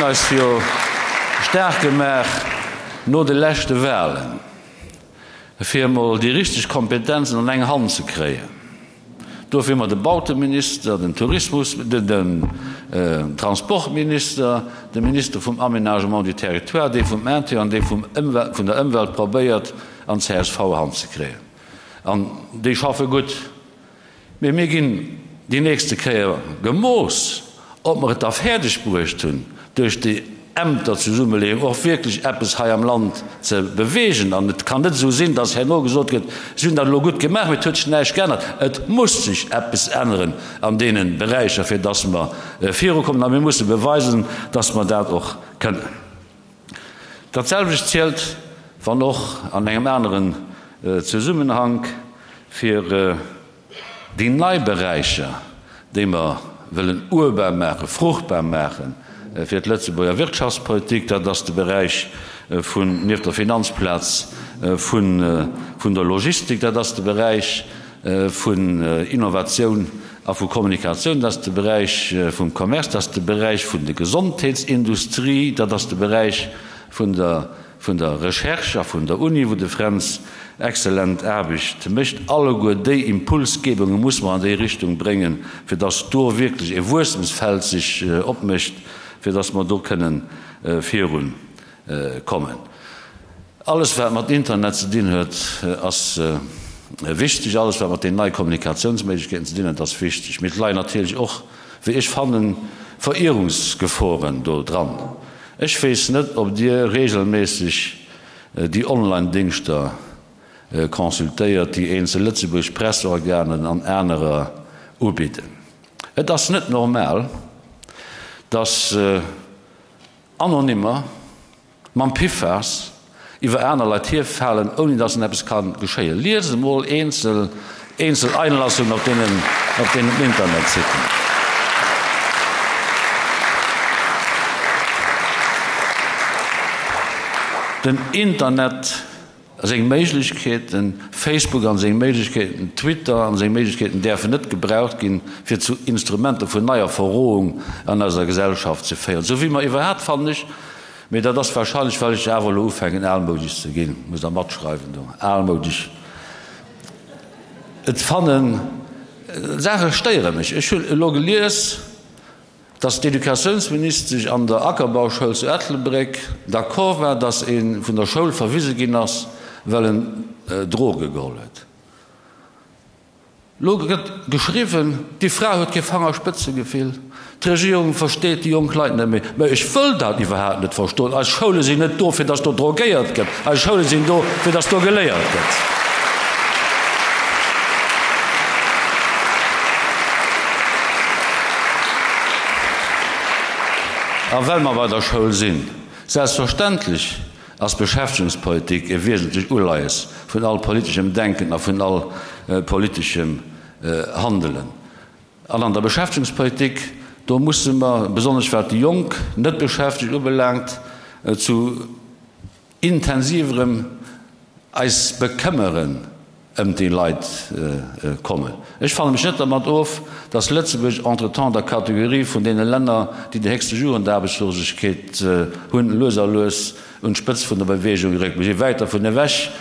uns ja stark gemacht, nur die letzten Wahlen, für mal die richtigen Kompetenzen in eine Hand zu kriegen. Dafür haben wir den Bauminister, den Tourismus, den Transportminister, den Minister vom Aménagement du Territoire, den vom Inter und den von der Umwelt probiert, an CSV Hand zu kriegen. Und die schaffen gut. Wir müssen die nächste Krähe gemoos, ob wir es auf Herdesprüche tun, durch die Ämter zusammenlegen, auch wirklich etwas hier im Land zu bewegen. Und es kann nicht so sein, dass hier nur gesagt wird, es ist noch gut gemacht, wir tun es nicht geändert. Es muss sich etwas ändern an den Bereichen, für das wir Führung kommen. Und wir müssen beweisen, dass wir das auch können. Dasselbe zählt von noch an einem anderen Zusammenhang für die Neubereiche, die wir wollen urbar machen, fruchtbar machen. Für die Lëtzebuerger Wirtschaftspolitik, das ist der Bereich von neben der Finanzplatz, von der Logistik, das ist der Bereich von Innovation, auch von Kommunikation, das ist der Bereich von Kommerz, das ist der Bereich von der Gesundheitsindustrie, das ist der Bereich von der Recherche, von der Uni, wo der Franz exzellent arbeitet. Möchte alle gut die Impulsgebungen muss man in die Richtung bringen, für das Tor wirklich ein Wurstensfeld sich abmischt, für das wir dort können führen kommen. Alles, was mit Internet zu tun hat, ist wichtig. Alles, was mit den neuen Kommunikationsmöglichkeiten zu tun hat, ist wichtig. Mittlerweile natürlich auch, wie ich fand, Verirrungsgefahren dort dran. Ich weiß nicht, ob die regelmäßig die Online-Dienste konsultiert, die einzelne Lützeburg Presseorganen an andere anbieten. Das ist nicht normal, dass anonymer, man Piffers über andere Leute hier fallen, ohne dass etwas kann geschehen. Lesen mal Einzeleinlassungen auf denen im Internet sitzen. Den Internet an seinen Möglichkeiten, Facebook an seinen Möglichkeiten, Twitter an seinen Möglichkeiten, dürfen nicht gebraucht werden, für zu Instrumente für neue Verrohung an unserer Gesellschaft zu führen. So wie man überhaupt fand ich, mir das wahrscheinlich, weil ich einfach aufhängen, allmodisch zu gehen. Ich muss da Mord schreiben, allmodisch. Es fanden, Sachen stören mich. Ich habe gelesen, dass der Edukationsminister sich an der Ackerbauschule zu Ertelbreck d'accord war, dass ihn von der Schule verwiesen genoss, weil er Droge geholt hat. Logisch hat geschrieben, die Frau hat gefangen, Spitze gefehlt. Die Regierung versteht die jungen Leute nicht mehr. Aber ich will das überhaupt nicht verstehen. Als Schule sind nicht doof, für das du drogiert wird. Als Schule sind doof, für das du gelehrt wird. Aber wenn wir bei der Schule sind, selbstverständlich als Beschäftigungspolitik ein wesentlich Urleis von all politischem Denken und von all politischem Handeln. Und an der Beschäftigungspolitik, da müssen wir, besonders weil die Jung nicht beschäftigt, unbelangt, zu intensiverem als Bekümmern um die Leute kommen. Ich falle mich nicht damit auf, dass Lützburg entretant der Kategorie von den Ländern, die die höchste Jugendarbeitslosigkeit haben, löserlos und spitz von der Bewegung direkt. Je weiter von der Wäsche,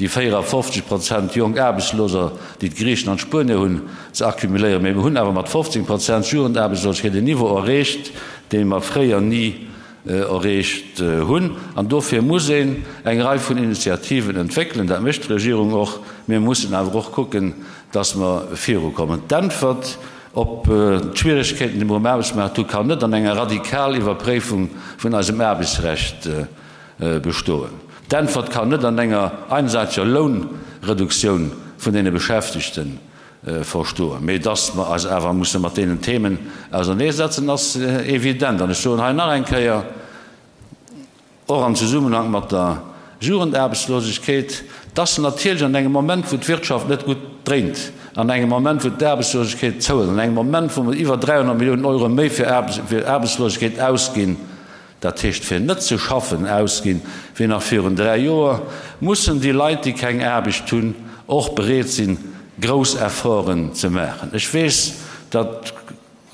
die 54% Jungarbeitsloser, die Griechenland und Spanien haben, zu akkumulieren. Wir haben aber mit 15% Jugendarbeitslosigkeit ein Niveau erreicht, den wir früher nie erreicht haben. Und dafür muss eine Reihe von Initiativen entwickeln. Da möchte die Regierung auch, wir müssen aber auch gucken, dass wir Führung kommen. Dann wird, ob Schwierigkeiten im Arbeitsmarkt, du kannst nicht an einer radikalen Überprüfung von unserem Arbeitsrecht bestehen. Dann wird kann nicht an einer einseitigen Lohnreduktion von den Beschäftigten verstehen. Mit das man also einfach müssen mit den Themen auseinandersetzen, das ist evident. Und ich schon nachher auch im Zusammenhang mit der Jugendarbeitslosigkeit, das ist natürlich an einem Moment, wo die Wirtschaft nicht gut dreht, an einem Moment, wo die Arbeitslosigkeit zahlt, an einem Moment, wo wir über 300 Millionen Euro mehr für Arbeitslosigkeit ausgehen. Das heißt, für nicht zu schaffen ausgehen, wie nach 4 und 3 Jahren, müssen die Leute, die keine Arbeit tun, auch bereit sind, Grosserfahrungen zu machen. Ich weiß, das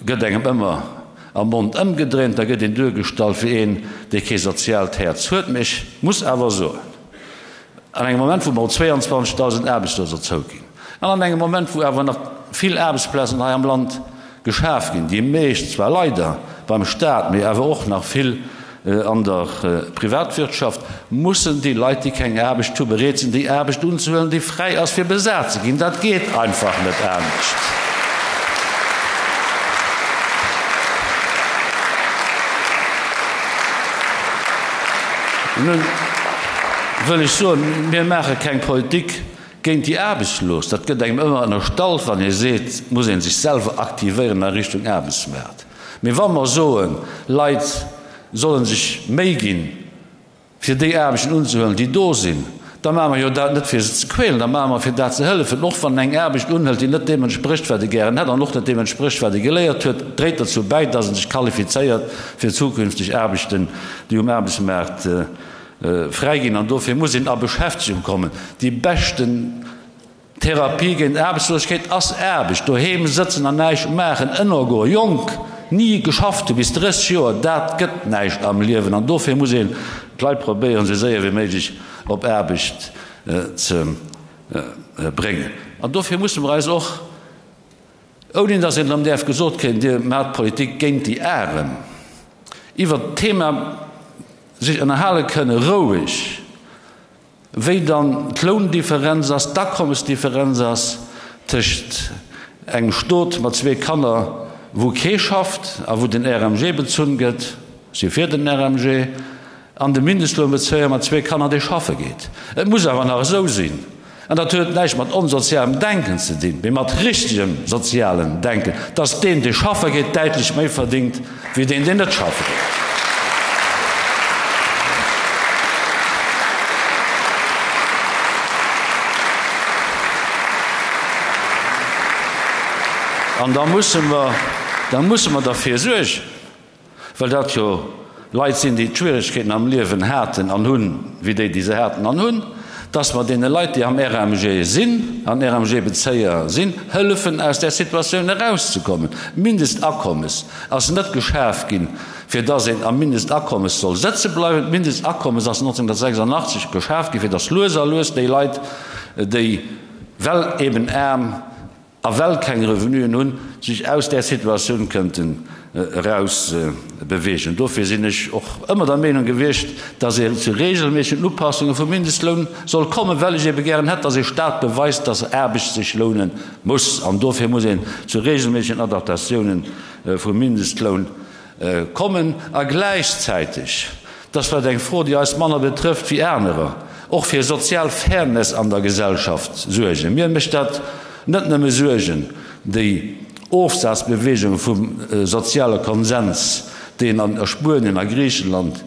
geht immer am Mund umgedreht, da geht in Dürrgestalt für einen, der kein Sozialherz hört mich, muss aber so. An einem Moment, wo wir 22.000 Arbeitslose zugehen. An einem Moment, wo aber noch viele Arbeitsplätze in einem Land geschafft gehen, die meisten zwar leider beim Staat, aber auch noch viel an der Privatwirtschaft, müssen die Leute, die keine Arbeit tun, berät sind, die Arbeit tun zu wollen, die frei aus für Besatz gehen. Das geht einfach nicht ernst. Will ich so, wir machen keine Politik gegen die Arbeitslos. Das geht einem immer an der Stall, wenn ihr seht, muss man sich selber aktivieren in Richtung Arbeitsmarkt. Wir wollen mal so, Leute sollen sich mehr gehen für die Arbeiten unzuhören, die da sind. Dann machen wir ja das nicht für sie zu quälen, dann machen wir für das zu helfen. Noch von einem Arbeiten unhält, die nicht dem entspricht, was die gerne hat, und noch nicht dem entspricht, was die gelehrt hat, trägt dazu bei, dass er sich qualifiziert für zukünftig Arbeiten, die Arbeitsmarkt freigehen, und dafür muss in eine Beschäftigung kommen. Die besten Therapie gegen Arbeitslosigkeit als Erbisch. Daheim sitzen und nichts machen, immer gut, jung, nie geschafft, bis 30 Jahre, das geht nicht am Leben. Und dafür muss ich gleich probieren, so sehr wie möglich auf Erbisch zu bringen. Und dafür müssen wir also auch, ohne dass ich am DF gesagt habe, die Marktpolitik gegen die Armen. Über das Thema sich unterhalten können, ruhig, wie dann die Lohndifferenz, die Einkommensdifferenz zwischen einem Staat mit zwei Kindern, wo keiner schafft, wo den RMG bezogen geht, sie fährt den RMG, an den Mindestlohnbezüger mit zwei Kindern, die schaffen geht. Es muss aber noch so sein. Und das hat nicht mit unsozialem Denken zu tun, wir mit richtigem sozialen Denken, dass den, der schaffen geht, deutlich mehr verdient, wie den, der nicht schaffen geht. Und da müssen wir dafür suchen, weil das ja Leute sind, die Schwierigkeiten am Leben härten an Hunden, wie die diese härten an Hunden, dass wir den Leuten, die am RMG sind, an RMG-Bezeiger sind, helfen, aus der Situation herauszukommen. Mindestabkommens, also nicht geschärft gehen, für das sie am Mindestabkommen soll sitzen bleiben, Mindestabkommens, also 1986 geschärft gehen, für das Löserlös, die Leute, die weil eben arm, weil keine Revenue nun sich aus der Situation könnten rausbewegen. Dafür sind ich auch immer der Meinung gewesen, dass er zu regelmäßigen Anpassungen von Mindestlohn soll kommen, weil ich eben gern hätte, dass der Staat beweist, dass Erbisch sich lohnen muss. Und dafür muss er zu regelmäßigen Adaptationen von Mindestlohn kommen. Aber gleichzeitig, das war eine Frage, die als Männer betrifft wie andere, auch für soziale Fairness an der Gesellschaft sorgen. Mir möchte das nicht nur Sorgen, die Aufsatzbewegung vom sozialen Konsens, den an Spuren in Griechenland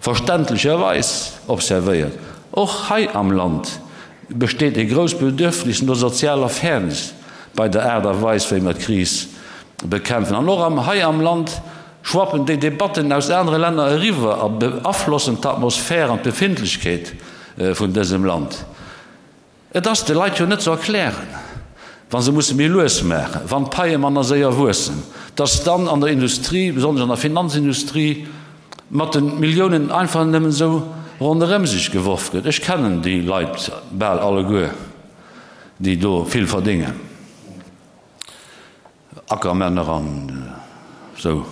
verständlicherweise observiert. Auch hier am Land besteht ein großes Bedürfnis nach sozialer Fairness bei der Art und Weise, wie wir die Krise bekämpfen. Und auch hier am Land schwappen die Debatten aus anderen Ländern herüber, und beeinflussen die Atmosphäre und Befindlichkeit von diesem Land. Das ist den Leuten nicht zu erklären. Wenn sie müssen wir losmachen, wenn Paiemanner sie ja wussten, dass dann an der Industrie, besonders an der Finanzindustrie, mit den Millionen einfach nicht so rundherum sich geworfen wird. Ich kenne die Leute, bald alle gut, die da viel verdienen. Ackermänner und so.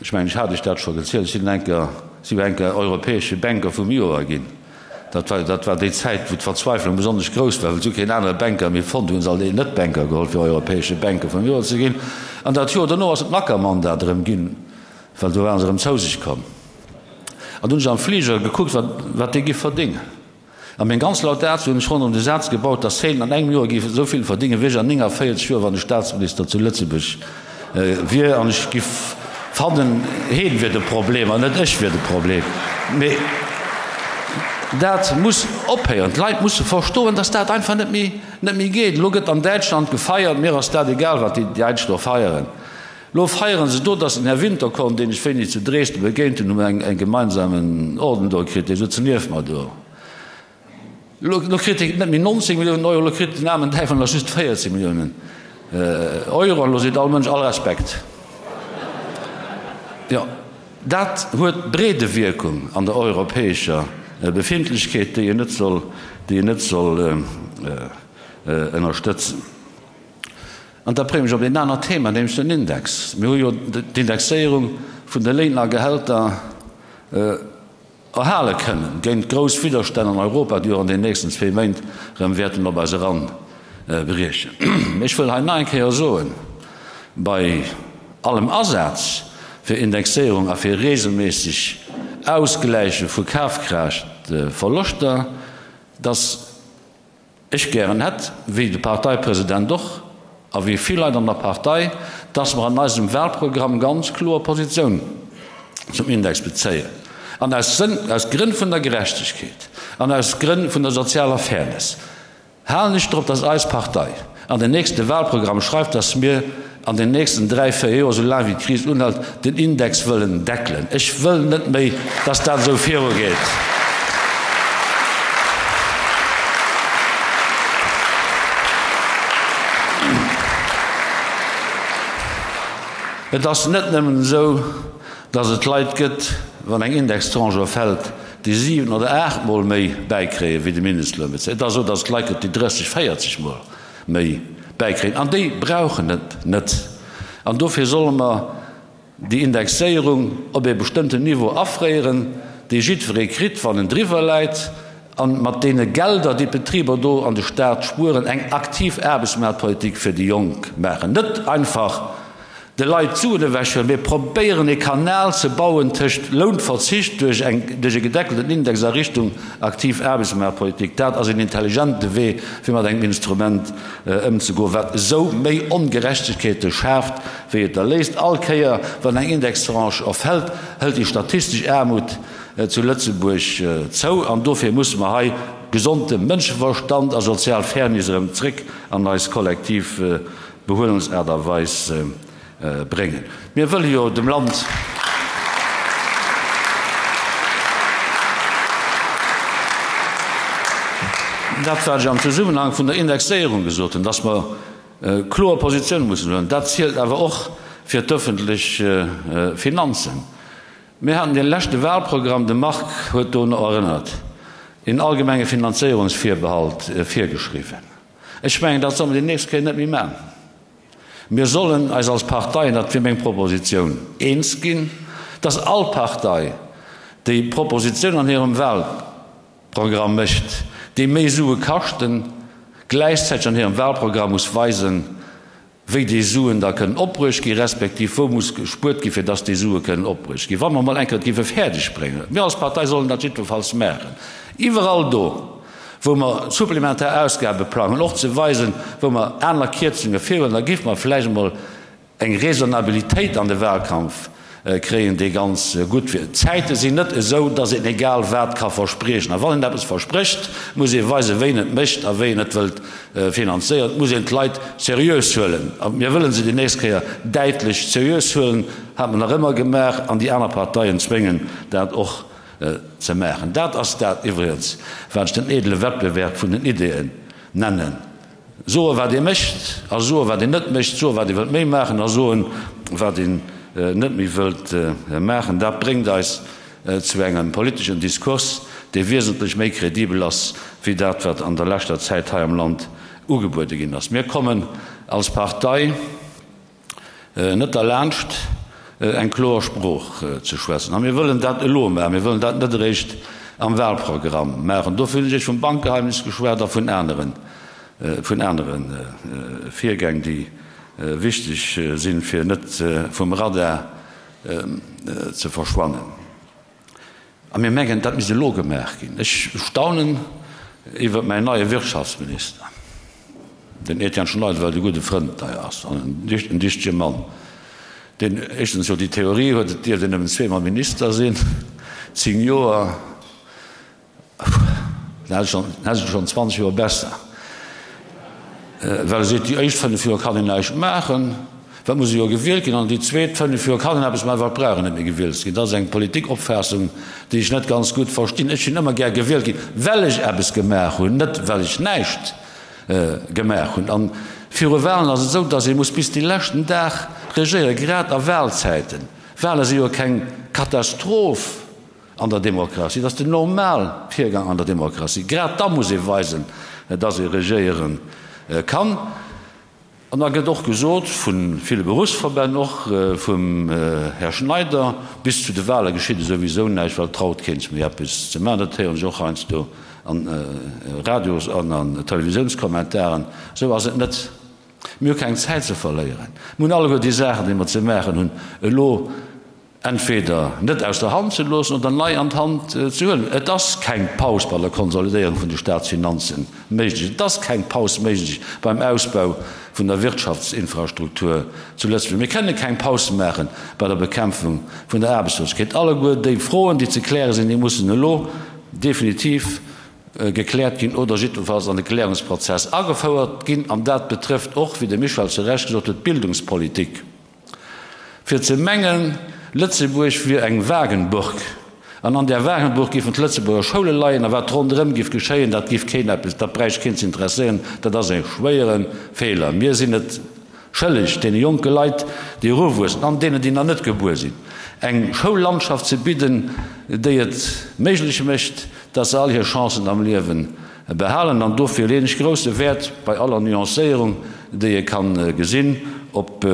Ich meine, ich hatte das schon erzählt, sie denken, europäische Banker von mir gehen. Das war die Zeit, wo die Verzweiflung besonders groß war, weil es keine anderen Banker mehr fand, uns alle nicht Banker geholt, für europäische Banker von mir zu gehen. Und das Jahr dann noch aus dem Ackermann da drin ging, weil da waren sie ins Haus gekommen. Und uns am Flieger geguckt, was die verdienen. Und mein ganz laut Ärzte haben schon um den Satz gebaut, dass sie in einem Jahr so viel verdienen, wie ich an Inga Feils für, wenn der Staatsminister zu Lützebüsch wir und ich fanden, heben wir das Problem, und nicht ich wir das Problem. Das muss aufhören. Die Leute müssen verstehen, dass das einfach nicht mehr geht. Schaut an Deutschland gefeiert, mir ist das egal, was die Deutschen feiern. Nur feiern sie dort, dass in der Winter kommt, den ich finde, zu Dresden beginnt, um einen gemeinsamen Orden durchkriegt. So zunächst mal durch. Nur kriegt nicht mehr 90 Millionen Euro, kriegt den Namen davon, das ist 40 Millionen Euro. Und da sieht alle Menschen all Respekt. Ja, das hat breite Wirkung an der europäischen Befindlichkeit, die ihr nicht soll unterstützen. Und da bringe ich auf ein anderes Thema, nämlich den Index. Wir haben ja die Indexierung von den Lehnergehältern erhalten können. Gegen großen Widerstand in Europa, die in den nächsten 2 Monaten werden wir bei sich ranberichten. Ich will hier sagen, bei allem Ersatz für Indexierung, für regelmäßig Ausgleiche für Kaufkraft verlost da, das ich gern hätte, wie der Parteipräsident doch, aber wie viele Leute an der Partei, dass man an diesem Wahlprogramm ganz klare Positionen zum Index beziehen. Und aus Gründen von der Gerechtigkeit, und aus Gründen von der sozialen Fairness. Hör nicht drauf, dass als Partei an dem nächsten Wahlprogramm schreibt, dass wir an den nächsten 3-4 Jahren, solange wie die Krise unhält, den Index wollen deckeln. Ich will nicht mehr, dass das so viel geht. Das ist nicht nur so, dass es Leute gibt, wenn ein Indextranche fällt, die 7 oder 8 Mal mehr beikriegen wie die Mindestlohn. Es ist so, dass es Leute gibt, die 30, 40 Mal mehr beikriegen. Und die brauchen es nicht. Und dafür sollen wir die Indexierung auf ein bestimmtes Niveau abfrieren, die jeder kriegt von den Driverleuten, und mit den Geldern, die Betriebe hier an den Staat spuren, eine aktive Arbeitsmarktpolitik für die Jungen machen. Nicht einfach die Leute zu den Wäschern. Wir probieren, den Kanal zu bauen zwischen Lohnverzicht durch eine gedeckelte Indexerrichtung aktiv Arbeitsmarktpolitik. Das ist ein intelligenter Weg, wie man ein Instrument umzugehen, was so mehr Ungerechtigkeiten schärft, wie ihr da lest. Allkehr, wenn ein Indexrange aufhält, hält die statistische Armut zu Lützeburg zu. Und dafür muss man einen gesunden Menschenverstand, einen sozialen Fairness im Trick an als Kollektiv Beholungserderweis bringen. Wir wollen ja dem Land das war ja im Zusammenhang von der Indexierung gesucht, dass wir klare Positionen müssen hören. Das zählt aber auch für die öffentliche Finanzen. Wir haben den letzten Wahlprogramm, den Marc heute noch erinnert, in allgemeine Finanzierungsvorbehalt vorgeschrieben. Ich meine, das sollen wir den nächsten Jahr nicht mehr machen. Wir sollen als Partei, das wir meine Proposition eins gehen, dass alle Partei die Proposition an ihrem Wahlprogramm möchte, die mehr Suche kosten, gleichzeitig an ihrem Wahlprogramm muss weisen, wie die Suchen da können abbrechen können, respektive wo muss gespürt werden, dass die Suchen können abbrechen können. Wenn wir mal ein bisschen fertig springen, wir als Partei sollen das jedenfalls merken. Überall da, wo man supplementäre Ausgaben planen, auch zu weisen, wo man andere Kürzungen führen, da gibt man vielleicht mal eine Raisonabilität an den Wahlkampf kriegen, die ganz gut wird. Zeiten sind nicht so, dass es egal Wert kann versprechen. Aber wenn man etwas verspricht, muss ich weisen, wen es möchte, und wen es will finanzieren, muss ich die Leute seriös holen. Wir wollen sie die nächste Jahr deutlich seriös holen, haben wir noch immer gemerkt, an die anderen Parteien zwingen, das auch zu machen. Das ist das übrigens, wenn ich den edlen Wettbewerb von den Ideen nennen. So, was ihr möchtet, so, was ihr nicht möchtet, so, was ihr wollt mehr machen, so, was ihr nicht mehr wollt machen. Das bringt uns zu einem politischen Diskurs, der wesentlich mehr kredibel ist, wie das, was an der letzten Zeit hier im Land angeboten ging. Wir kommen als Partei nicht allein, ein klarer Spruch zu schwätzen. Und wir wollen das allein machen, wir wollen das nicht recht am Wahlprogramm machen. Da fühle ich vom Bankgeheimnis geschwärzt, von anderen Vorgängen, die wichtig sind, für nicht vom Radar zu verschwanden. Aber wir merken, das müssen wir gemerkt haben. Ich staune über meinen neuen Wirtschaftsminister, den Etienne Schneider, weil der gute Freund da ist, ein dichter Mann. Den, erstens so die Theorie, die den zweimal Minister sind, 10 Jahre, das ist schon 20 Jahre besser. Weil sie die ersten 5 Jahre kann ich nicht machen, weil muss ich ja gewählt werden, und die zweiten 5 Jahre kann ich nicht mehr verbrauchen, nicht gewählt werden. Das ist eine Politikopfassung, die ich nicht ganz gut verstehe. Ich bin immer gerne gewählt, weil ich etwas gemacht habe, nicht weil ich nichts gemacht habe. Und für die Wahlen ist es so, dass ich bis die letzten Tag regieren, gerade an Wahlzeiten. Wahlen sind ja keine Katastrophe an der Demokratie. Das ist der normale Vorgang an der Demokratie. Gerade da muss ich weisen, dass ich regieren kann. Und da wird auch gesagt, von vielen Berufsverbänden, auch vom Herrn Schneider, bis zu den Wahlen geschieht sowieso nicht, weil traut keins mehr bis zum März und so eins an Radios und an Televisionskommentaren. So was es nicht. Wir haben keine Zeit zu verlieren. Wir müssen alle die Sachen, die wir zu machen haben, entweder nicht aus der Hand zu lassen und dann neu an die Hand zu holen. Das ist kein Pause bei der Konsolidierung von den Staatsfinanzen möglich. Das ist kein Pause möglich beim Ausbau von der Wirtschaftsinfrastruktur zuletzt. Wir können keine Pause machen bei der Bekämpfung von der Arbeitslosigkeit. Alle gut, die Frohen, die zu klären sind, die müssen nur definitiv geklärt gehen oder jedenfalls an den Klärungsprozess angefordert gehen. Und das betrifft auch, wie der Michael zu Recht gesagt hat, Bildungspolitik. Für zu mengen, Lëtzebuerg wie eng Wagenburg. Und an der Wagenburg gibt es Lützeburger Schule leihen, aber was rundherum geschehen, das gibt keiner, das braucht keins interessieren, das ist ein schwerer Fehler. Wir sind nicht schuldig, den jungen Leuten, die Ruhwurst, an denen, die noch nicht geboren sind. Eine Schullandschaft zu bieten, die es möglich macht, dass sie alle Chancen am Leben behalten. Und dafür lehne ich großen Wert bei aller Nuancierung, die ihr kann gesehen, ob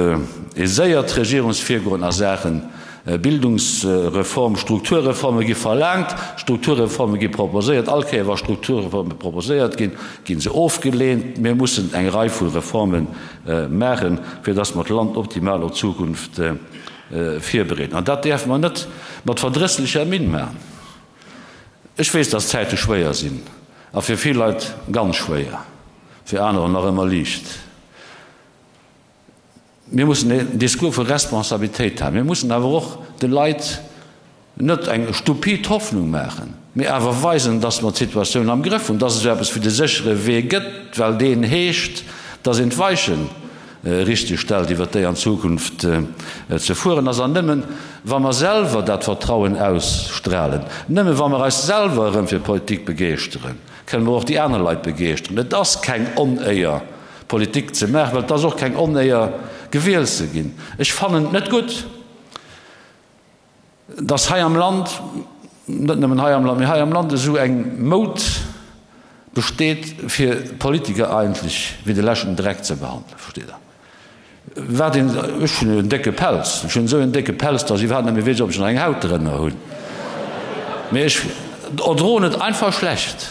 sehr Regierungsfiguren sagen, Bildungsreform, Strukturreformen gibt verlangt, Strukturreformen gibt proposiert, allkehr was Strukturreformen proposiert, gehen sie aufgelehnt. Wir müssen eine Reihe von Reformen machen, für das wir das Land optimal in Zukunft vorbereiten. Und das darf man nicht mit verdrisslicher Miene machen. Ich weiß, dass Zeiten schwer sind, aber für viele Leute ganz schwer, für andere noch immer leicht. Wir müssen einen Diskurs von Responsabilität haben. Wir müssen aber auch den Leuten nicht eine stupide Hoffnung machen. Wir aber weisen, dass wir die Situation am Griff haben und dass es etwas für die sichere Weg gibt, weil denen heißt, dass sie entweichen richtig stellt, die wird in Zukunft zu führen. Also nehmen, wenn wir selber das Vertrauen ausstrahlen, nehmen, wenn wir uns selber für Politik begeistern, können wir auch die anderen Leute begeistern. Das ist kein Unehr, Politik zu machen, weil das ist auch kein Unehr, gewählt zu gehen. Ich fand es nicht gut, dass hier am Land, nicht nur hier am Land, aber hier am Land so ein Mut besteht, für Politiker eigentlich wie die Läschen direkt zu behandeln. Versteht ihr? Ich habe einen dicken Pelz. Ich habe so einen dicken Pelz, dass ich nicht weiß, ob ich noch eine Haut drin habe. Aber ich drohe nicht einfach schlecht.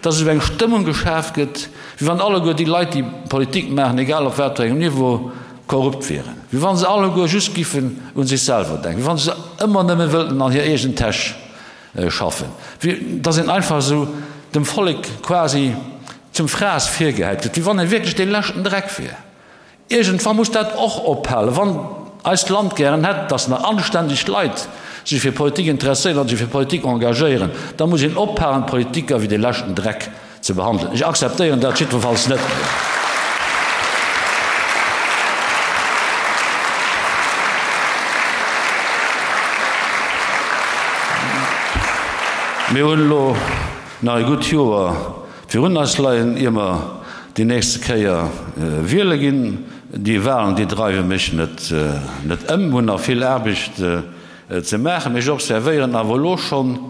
Dass es eine Stimmung geschärft wird, wie wenn alle gut die Leute, die Politik machen, egal auf welchem Niveau, korrupt wären. Wir wollen sie alle gut just geben und sich selber denken. Wir wollen sie immer nicht mehr wollten an ihr eigenen Tisch schaffen. Das sind einfach so dem Volk quasi zum Fraß vorgehalten. Wir wollen wirklich den letzten Dreck für. Irgendwann muss das auch abhalten. Wenn als Land gern hat, dass eine anständige Leute sich für Politik interessieren und sich für Politik engagieren, dann muss ich abhalten, Politiker wie den letzten Dreck zu behandeln. Ich akzeptiere das jedenfalls nicht. Wir wollen noch ein gutes Jahr für uns immer die nächste Kehr wählen gehen. Die Wahlen, die treiben mich nicht um und noch viel Arbeit zu machen. Ich observiere aber schon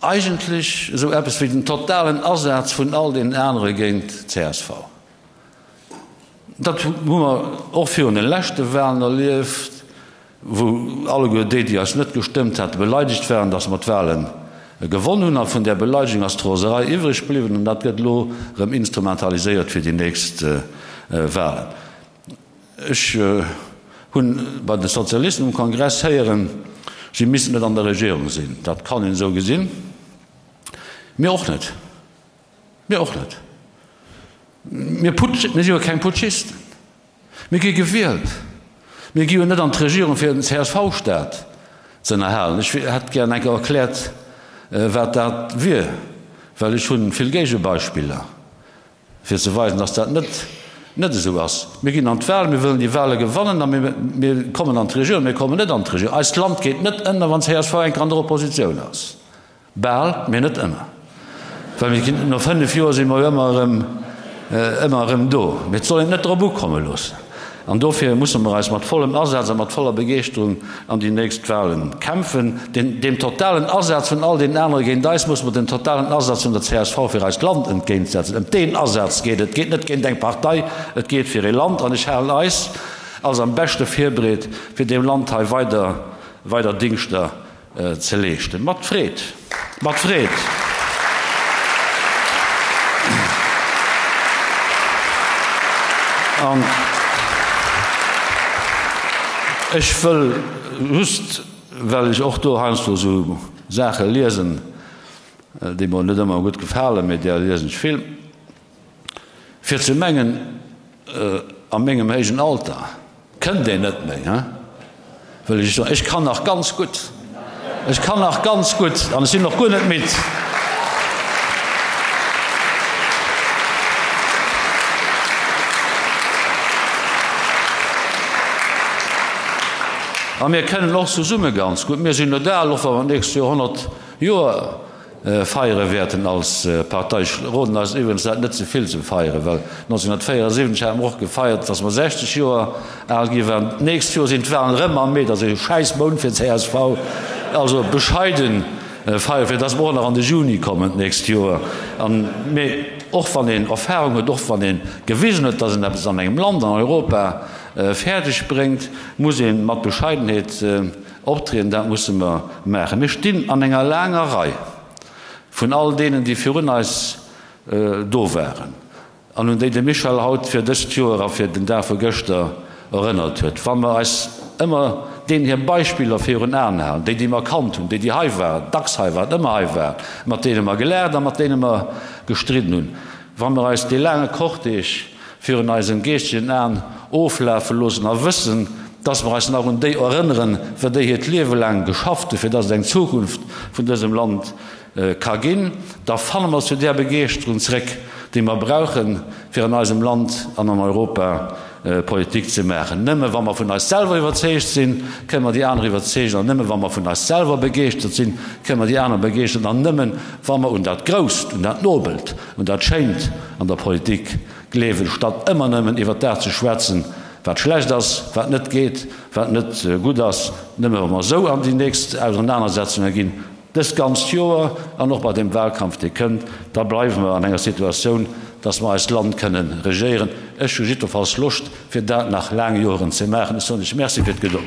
eigentlich so etwas wie den totalen Ersatz von all den anderen gegen CSV. Das haben wir auch für die letzten Wahlen erlebt, wo alle die uns nicht gestimmt haben, beleidigt werden, dass wir die Wahlen gewonnen und von der Beleidigung als Troserei übrig geblieben und das wird nur instrumentalisiert für die nächsten Wahlen. Ich habe bei den Sozialisten im Kongress hören, sie müssen nicht an der Regierung sein. Das kann ihnen so gesehen. Mir auch nicht. Mir auch nicht. Wir sind kein Putschisten. Wir gehen gewählt. Wir gehen nicht an die Regierung für den CSV-Staat zu erhalten. Ich hätte gerne erklärt, was das wir, weil ich schon viele gleiche Beispiele für zu weisen, dass das nicht so ist. Wir gehen an die Wahlen, wir wollen die Wahlen gewonnen, dann wir kommen an die Regierung, wir kommen nicht an die Regierung. Als Land geht nicht immer, wenn es HSV eine andere Opposition ist. Bald, wir nicht immer. Weil wir nach 5 Jahren sind wir immer im Do. Wir sollen nicht drauf kommen lassen. Und dafür müssen wir uns mit vollem Ersatz und mit voller Begeisterung an die nächsten Wahlen kämpfen. Dem totalen Ersatz von all den anderen gegen das muss man den totalen Ersatz von der CSV für das Land entgegensetzen. Um den Ersatz geht es. Es geht nicht gegen die Partei, es geht für ihr Land. Und ich halte es als am besten vorbereitet, für dem Land weiter Dingster zu leisten. Mit Fried. Mit Fried. Und Ich will just, weil ich auch da so Sachen lesen, die mir nicht immer gut gefallen, mit der lesen ich viel, für zu mengen an meinem eigenen Alter. Könnt ihr nicht mehr, ja? Weil ich so, ich kann noch ganz gut. Ich kann noch ganz gut, und ich bin noch gut nicht mit. Aber wir können noch zur Summe ganz gut. Wir sind nur da, wenn wir nächstes Jahr 100 Jahre feiern werden als Partei. Roden ist übrigens nicht so viel zu feiern, weil 1974 haben wir auch gefeiert, dass wir 60 Jahre alt geworden. Nächstes Jahr sind wir ein Remmer mit, also Scheißmond für CSV. Also bescheiden feiern wir, dass wir noch an den Juni kommen nächstes Jahr. Und wir, auch von den Erfahrungen, auch von den Gewissenen, dass in einem Land, in Europa, fertig bringt, muss ich mit Bescheidenheit auftreten, das müssen wir machen. Wir stehen an einer langen Reihe von all denen, die für uns da waren. Und die Michael heute für das Jahr, für den Tag von gestern erinnert hat. Wenn wir uns immer den hier Beispiele für uns anhören, die wir kannten, die heim waren, dagshei waren, immer heim waren, mit denen wir gelernt haben, mit denen wir gestritten haben. Wenn wir uns die lange Korte für uns ein Gästchen an, auflaufen lassen und wissen, dass wir uns noch an die erinnern, für die hier das Leben lang geschafft haben, für das die Zukunft von diesem Land kann gehen. Da fallen wir zu der Begeisterung zurück, die wir brauchen, für in unserem Land und in Europa Politik zu machen. Nicht mehr, wenn wir von uns selber überzeugt sind, können wir die anderen überzeugen. Nicht mehr, wenn wir von uns selber begeistert sind, können wir die anderen begeistern. Und nicht mehr, wenn wir uns das Größte und das Nobelt und das Schönt an der Politik leben, statt immer nehmen, über das zu schwätzen, was schlecht ist, was nicht geht, was nicht gut ist. Nicht mehr, wenn wir so an die nächste Auseinandersetzung gehen. Das ganze Jahr und auch bei dem Wahlkampf, die können, da bleiben wir an einer Situation, dass wir als Land können regieren. Es ist jedenfalls Lust, für das nach langen Jahren zu machen. Es ist nicht mehr so viel geduld.